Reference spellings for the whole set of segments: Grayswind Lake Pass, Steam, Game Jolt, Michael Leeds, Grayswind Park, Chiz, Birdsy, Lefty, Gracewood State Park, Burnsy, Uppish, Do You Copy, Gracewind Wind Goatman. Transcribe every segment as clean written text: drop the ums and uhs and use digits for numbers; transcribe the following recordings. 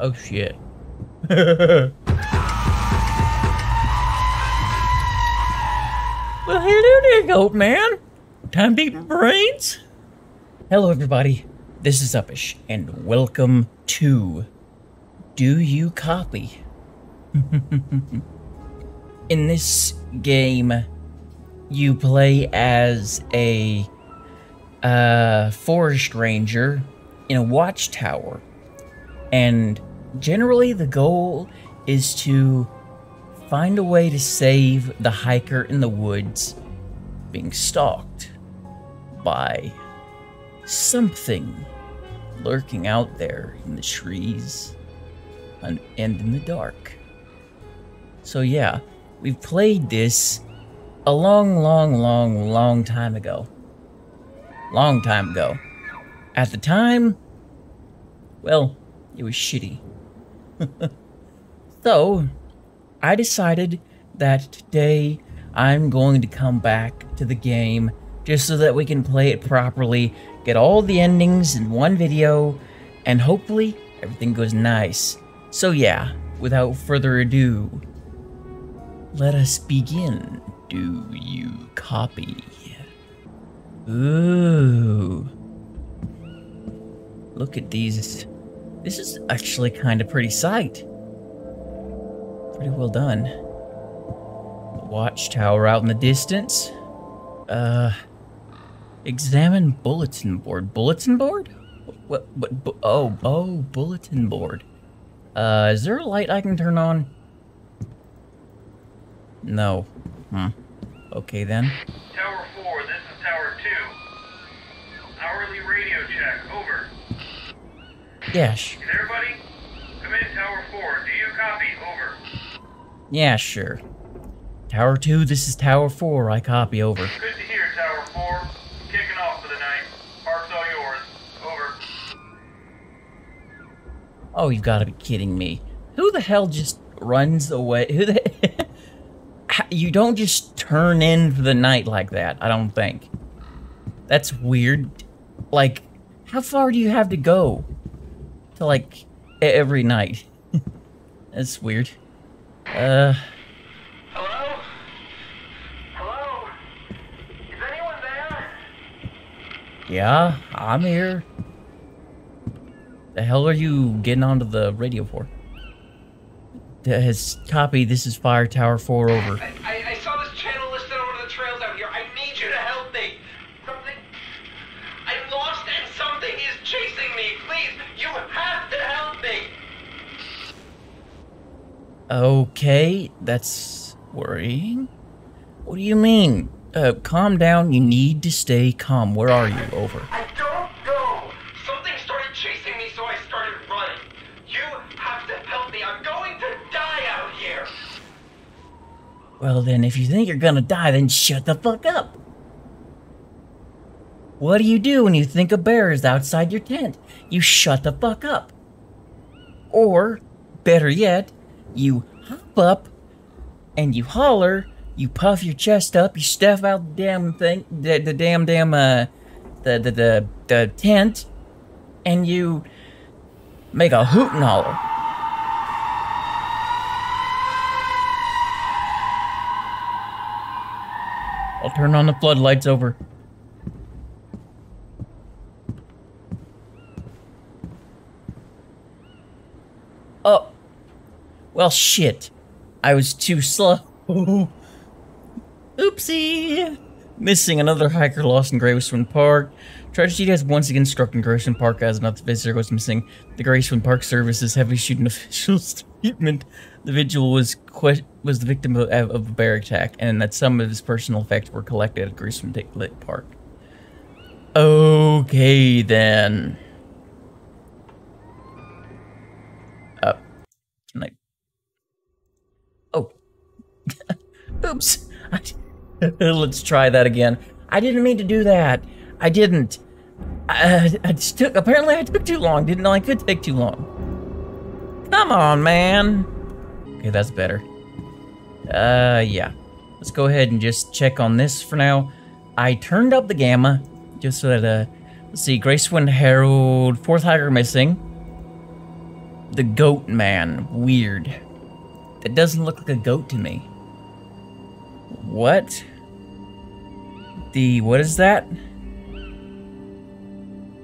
Oh shit. Well, hello there, goat man. Time to eat my brains. Hello, everybody. This is Uppish, and welcome to Do You Copy? In this game, you play as a forest ranger in a watchtower, and generally the goal is to find a way to save the hiker in the woods being stalked by something lurking out there in the trees and in the dark. So yeah, we've played this a long time ago. At the time, well, it was shitty. So, I decided that today I'm going to come back to the game just so that we can play it properly, get all the endings in one video, and hopefully everything goes nice. So yeah, without further ado, let us begin. Do you copy? Ooh. Look at these. This is actually kind of pretty sight. Pretty well done. The watchtower out in the distance. Examine bulletin board. Bulletin board? What oh, bulletin board. Is there a light I can turn on? No. Hmm. Okay then. Tower 4, this is Tower 2. Hourly radio check, over. Yes. Is everybody? Come in, Tower 4. Do you copy? Over. Yeah, sure. Tower 2, this is Tower 4. I copy, over. Good to hear, Tower 4. Kicking off for the night. Park's all yours. Over. Oh, you've got to be kidding me. Who the hell just runs away? Who the... You don't just turn in for the night like that, I don't think. That's weird. Like, how far do you have to go? To, like, every night. That's weird. Hello? Hello? Is anyone there? Yeah, I'm here. The hell are you getting onto the radio for? Copy, this is Fire Tower 4, over. I saw this channel listed over the trails out here. I need you to help me. Something... I'm lost and something is chasing me. Please, you have to help me. Okay, that's worrying. What do you mean? Calm down, you need to stay calm. Where are you? Over. I don't know. Something started chasing me, so I started running. You have to help me. I'm going to die out here. Well then, if you think you're gonna die, then shut the fuck up. What do you do when you think a bear is outside your tent? You shut the fuck up. Or, better yet, you hop up and you holler, you puff your chest up, you stuff out the damn thing, the tent, and you make a hoot and holler. I'll turn on the floodlights, over. Oh. Well, shit. I was too slow. Oopsie. Missing another hiker lost in Grayswind Park. Tragedy has once again struck in Grayswind Park as another visitor goes missing. The Grayswind Park Service's heavy shooting official's statement. The vigil was the victim of a bear attack, and that some of his personal effects were collected at Grayswind Lake Park. Okay, then. Can I... Oh. Oops. Let's try that again. I didn't mean to do that. I didn't. I just took... Apparently I took too long, didn't I? I could take too long. Come on, man. Okay, that's better. Yeah. Let's go ahead and just check on this for now. I turned up the gamma, just so that, let's see, Gracewind Herald, 4th hiker missing. the goat man. Weird. That doesn't look like a goat to me. What? The, what is that?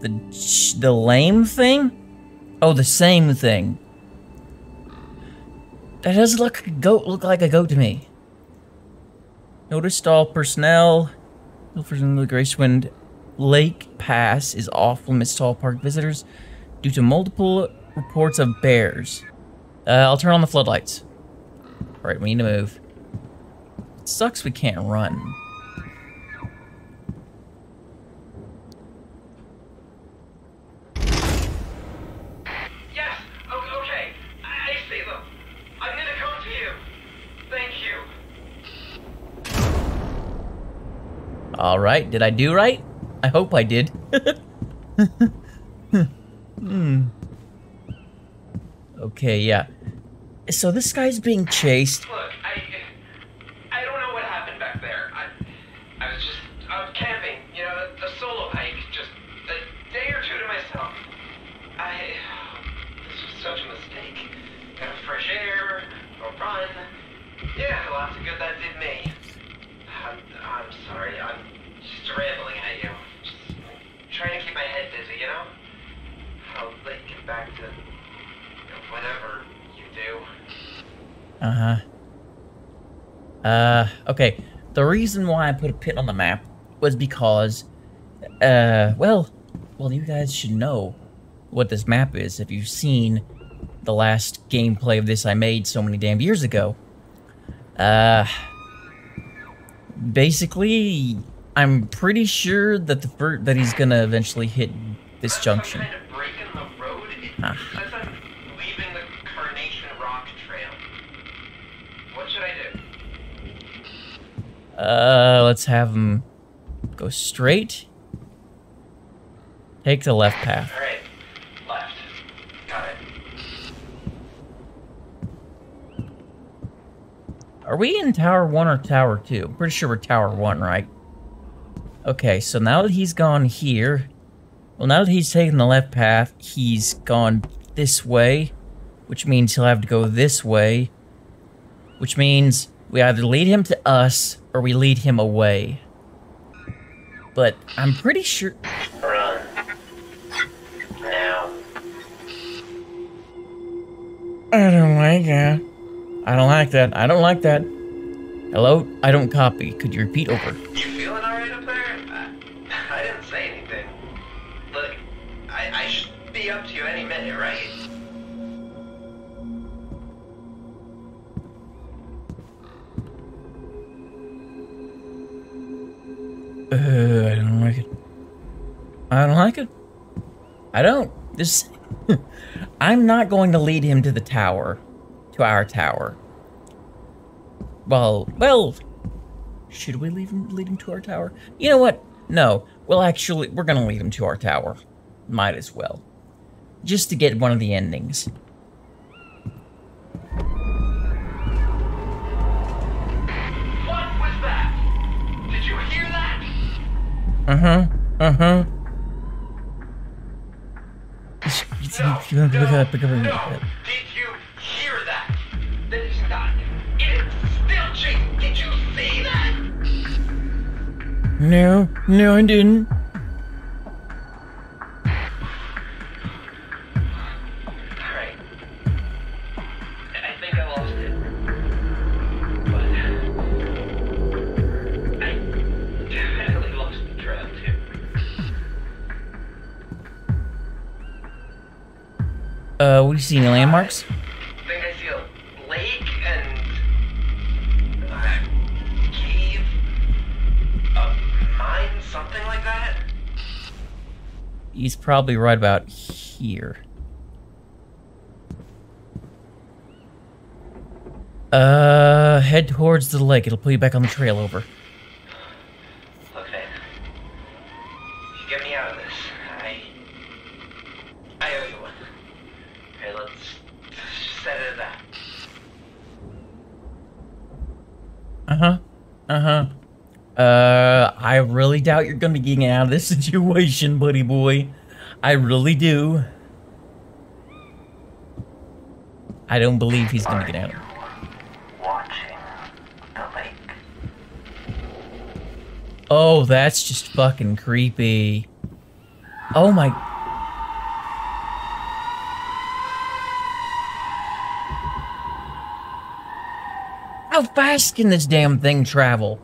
The lame thing? Oh, the same thing. That doesn't look like a goat to me. Noticed all personnel. The Grayswind Lake Pass is off limits to all park visitors due to multiple reports of bears. I'll turn on the floodlights. Alright, we need to move. It sucks we can't run. All right, did I do right? I hope I did. Okay, yeah. So this guy's being chased. Look, I don't know what happened back there. I was just out camping, you know, a solo hike, just a day or two to myself. This was such a mistake. Got fresh air, a run. Yeah, lots of good that did me. I'm sorry, I'm just rambling at you. Just trying to keep my head busy, you know? I'll let you get back to whatever you do. Okay. The reason why I put a pit on the map was because, well, you guys should know what this map is if you've seen the last gameplay of this I made so many damn years ago. Basically, I'm pretty sure that he's gonna eventually hit this junction. Some kind of break in the road. Since I'm leaving the Carnation Rock Trail, what should I do? Let's have him go straight. Take the left path. All right, left. Got it. Are we in Tower 1 or Tower 2? I'm pretty sure we're Tower 1, right? Okay, so now that he's gone here... Well, now that he's taken the left path, he's gone this way. Which means he'll have to go this way. Which means we either lead him to us, or we lead him away. But I'm pretty sure... Run. Now. I don't like that. I don't like that. I don't like that. Hello? I don't copy. Could you repeat over? You feeling alright up there? I didn't say anything. Look, I should be up to you any minute, right? I don't like it. I don't like it. I don't. This... I'm not going to lead him to the tower. To our tower. Well, should we lead him to our tower? You know what? No. Well, actually, we're gonna lead him to our tower. Might as well. Just to get one of the endings. What was that? Did you hear that? No. No, I didn't. Alright. I think I lost it. But... I definitely lost the trail, too. We see any landmarks? He's probably right about here. Head towards the lake. It'll pull you back on the trail over. Look, man. You get me out of this. I owe you one. Okay, let's set it at that. I really doubt you're gonna be getting out of this situation, buddy boy. I really do. I don't believe he's going to get out. Watching the lake. Oh, that's just fucking creepy. Oh my... How fast can this damn thing travel?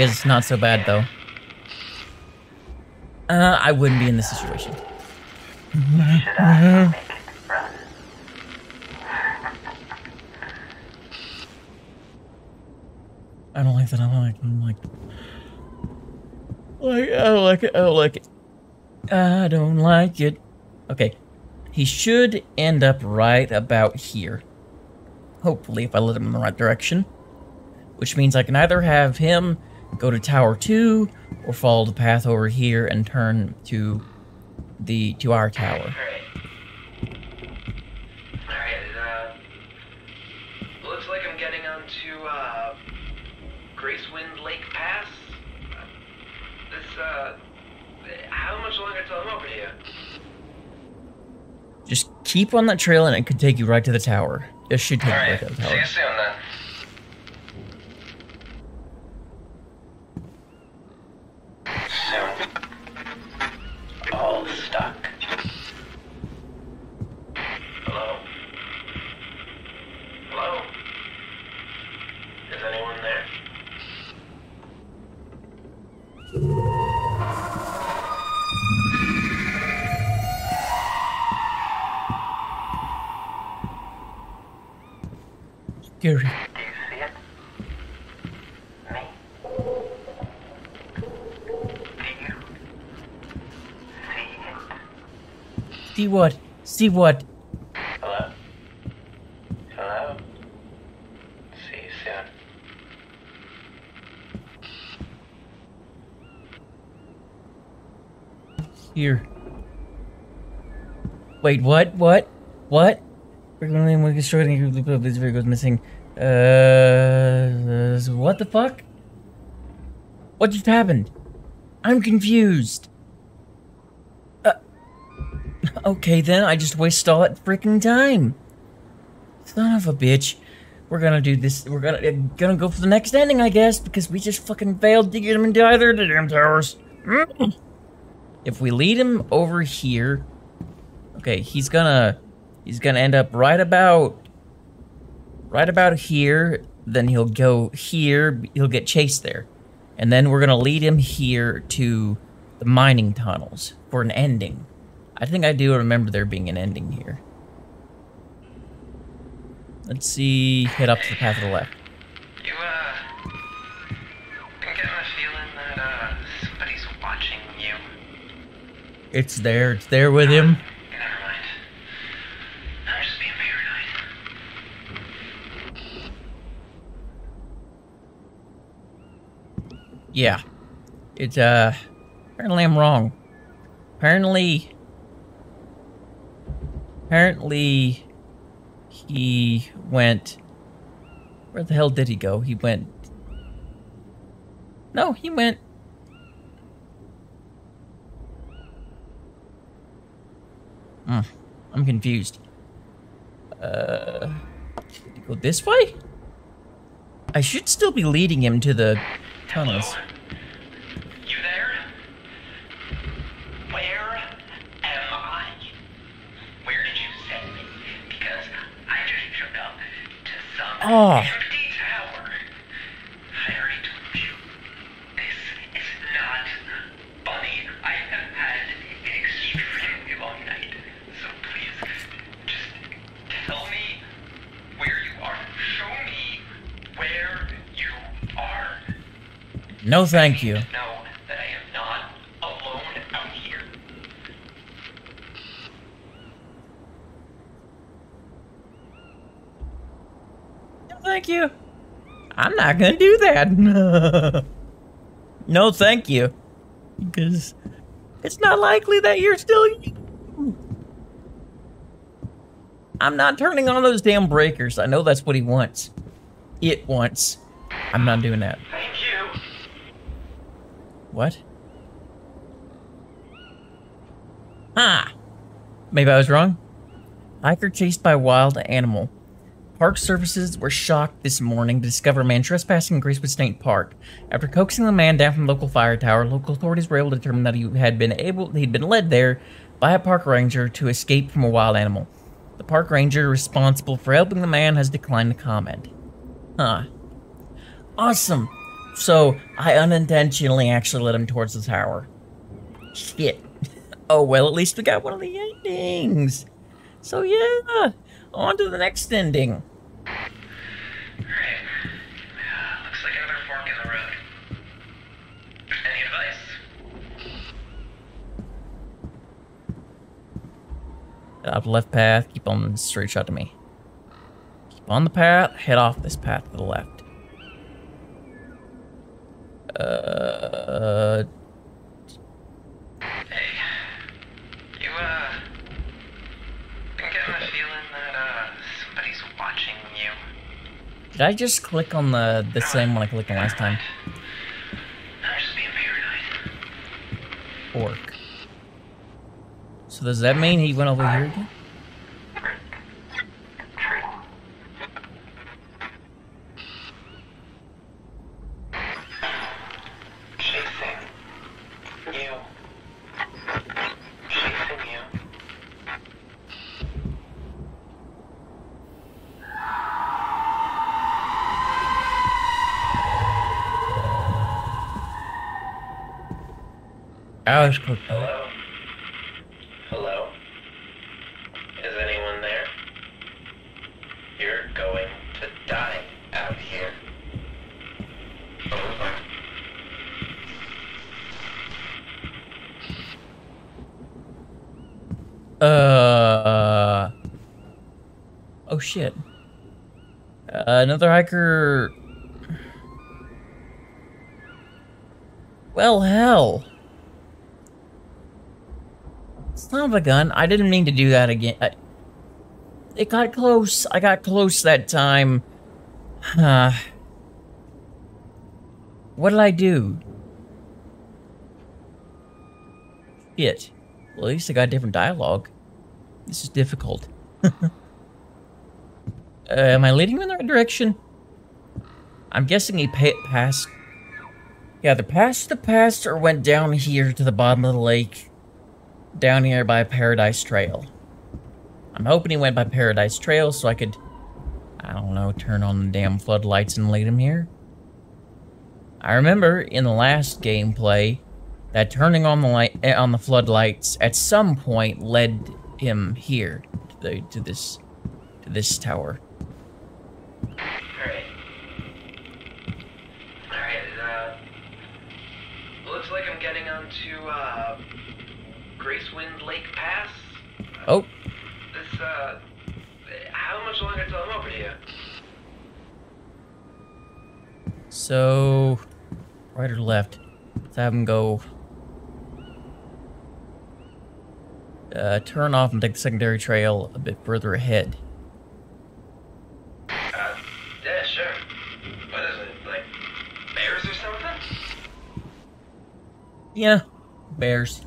It's not so bad though. I wouldn't be in this situation. Should I make it run? I don't like that. I don't like it. Okay, he should end up right about here. Hopefully, if I let him in the right direction, which means I can either have him go to Tower 2, or follow the path over here and turn to the our tower. All right. Looks like I'm getting onto Grayswind Lake Pass. How much longer till I'm over here? Just keep on that trail, and it could take you right to the tower. It should take you right to the tower. See you soon then. Do you see it? Me? Do you see it? See what? See what? Hello? Hello? See you soon. Here. Wait, what? What? What? Frequently when destroying the this video goes missing. What the fuck? What just happened? I'm confused. Okay then, I just wasted all that freaking time. Son of a bitch. We're gonna do this, we're gonna go for the next ending, I guess, because we just fucking failed to get him into either of the damn towers. If we lead him over here... Okay, he's gonna end up right about here, then he'll go here, he'll get chased there. And then we're gonna lead him here to the mining tunnels for an ending. I think I do remember there being an ending here. Let's see, head up to the path to the left. I'm getting a feeling that, somebody's watching you. It's there with him. Yeah, it's, apparently I'm wrong. Apparently he went, where the hell did he go? He went. I'm confused. Did he go this way? I should still be leading him to the tunnels. You there? Where am I? Where did you send me? Because I just showed up to some empty tower. I already told you. This is not funny. I have had an extremely long night. So please, just tell me where you are. Show me where you are. No, thank you. Know that I am not alone thank you. I'm not gonna do that. No, thank you. Because it's not likely that you're still... I'm not turning on those damn breakers. I know that's what he wants. It wants. I'm not doing that. Thank you. What? Ah! Maybe I was wrong. Hiker chased by wild animal. Park services were shocked this morning to discover a man trespassing in Gracewood State Park. After coaxing the man down from the local fire tower, local authorities were able to determine that he'd been led there by a park ranger to escape from a wild animal. The park ranger responsible for helping the man has declined to comment. Huh. Awesome. So I unintentionally actually led him towards the tower. Shit. Oh well, at least we got one of the endings. So yeah. On to the next ending. Alright. Looks like another fork in the road. Any advice? Head off the left path, keep on the straight shot to me. Keep on the path, head off this path to the left. Hey. I'm getting a feeling that, somebody's watching you. Did I just click on the same one I clicked on last time? I'm just being paranoid. Orc. So does that mean he went over here again? Hello? Hello? Is anyone there? You're going to die out here. Over. Oh shit. Another hiker... Well, hell. Son of a gun. I didn't mean to do that again. It got close. I got close that time. What did I do? Shit. Well, at least I got different dialogue. This is difficult. Am I leading him in the right direction? I'm guessing he passed. Yeah, either passed the past or went down here to the bottom of the lake. Down here by Paradise Trail. I'm hoping he went by Paradise Trail so I could, I don't know, turn on the damn floodlights and lead him here. I remember in the last gameplay that turning on the light on the floodlights at some point led him here to this tower. All right. Looks like I'm getting onto Gracewind Lake Pass. Oh. This, how much longer till I'm over here? So, right or left? Let's have him go. Turn off and take the secondary trail a bit further ahead. Yeah, sure. What is it, like bears or something? Yeah, bears.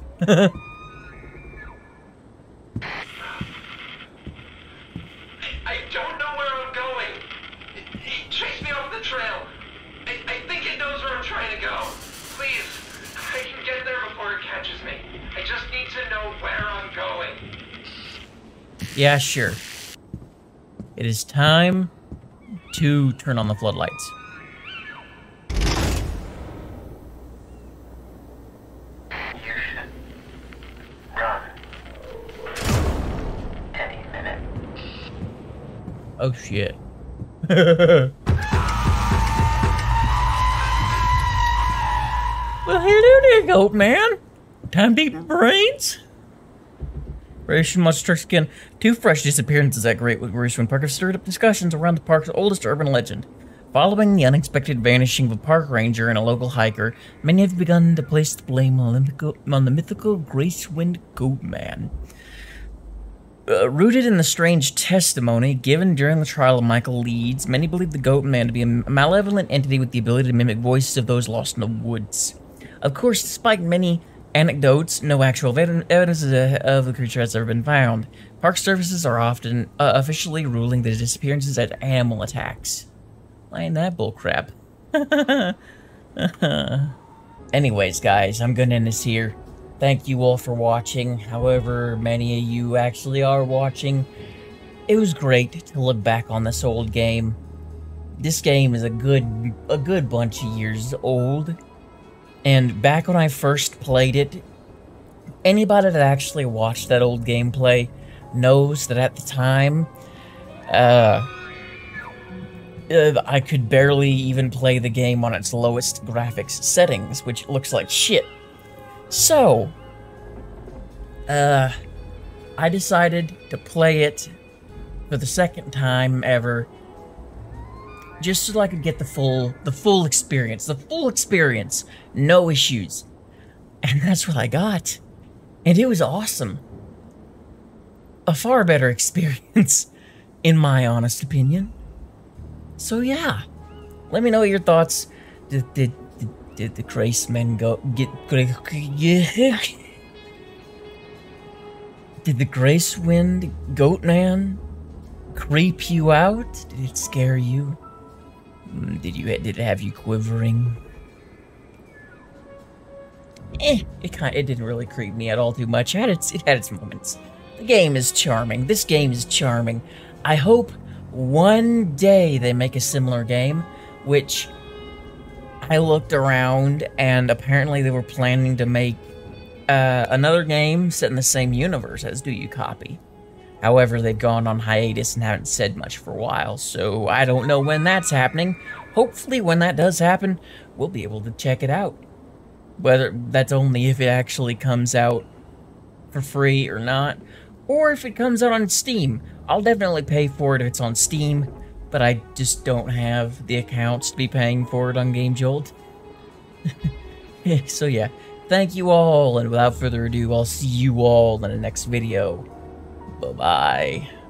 Yeah, sure. It is time to turn on the floodlights. Run. Any minute. Oh shit. Well, hello there, Goatman. Time to eat brains. Grayswind monster trucks again. Two fresh disappearances at Grayswind Park have stirred up discussions around the park's oldest urban legend. Following the unexpected vanishing of a park ranger and a local hiker, many have begun to place the blame on the mythical Gracewind Goatman. Rooted in the strange testimony given during the trial of Michael Leeds, many believe the Goatman to be a malevolent entity with the ability to mimic voices of those lost in the woods. Of course, despite many anecdotes, no actual evidence of the creature has ever been found. Park services are often officially ruling the disappearances as animal attacks. I ain't that bullcrap. Anyways, guys, I'm gonna end this here. Thank you all for watching, however many of you actually are watching. It was great to look back on this old game. This game is a good bunch of years old. And back when I first played it, anybody that actually watched that old gameplay knows that at the time, I could barely even play the game on its lowest graphics settings, which looks like shit. So, I decided to play it for the second time ever, just so I could get the full experience, no issues. And that's what I got. And it was awesome. A far better experience, in my honest opinion. So yeah, let me know your thoughts. Did the Gracewind Goatman creep you out? Did it scare you? Did it have you quivering? It didn't really creep me at all too much. It had its moments. The game is charming. This game is charming. I hope one day they make a similar game, which I looked around and apparently they were planning to make another game set in the same universe as Do You Copy. However, they've gone on hiatus and haven't said much for a while, so I don't know when that's happening. Hopefully when that does happen, we'll be able to check it out. Whether that's only if it actually comes out for free or not, or if it comes out on Steam. I'll definitely pay for it if it's on Steam, but I just don't have the accounts to be paying for it on Game Jolt. So yeah, thank you all, and without further ado, I'll see you all in the next video. Bye-bye.